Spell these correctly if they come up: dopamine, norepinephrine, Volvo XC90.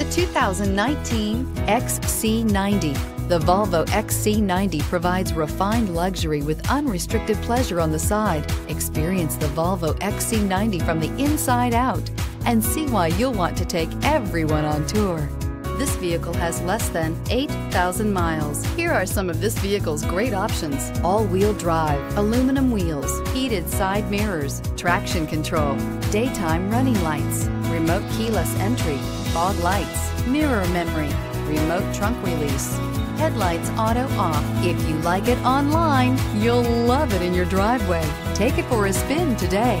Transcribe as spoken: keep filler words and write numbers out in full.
the two thousand nineteen X C ninety. The Volvo X C ninety provides refined luxury with unrestricted pleasure on the side. Experience the Volvo X C ninety from the inside out and see why you'll want to take everyone on tour. This vehicle has less than eight thousand miles. Here are some of this vehicle's great options: all-wheel drive, aluminum wheels, heated side mirrors, traction control, daytime running lights, remote keyless entry, fog lights, mirror memory, remote trunk release, headlights auto off. If you like it online, you'll love it in your driveway. Take it for a spin today.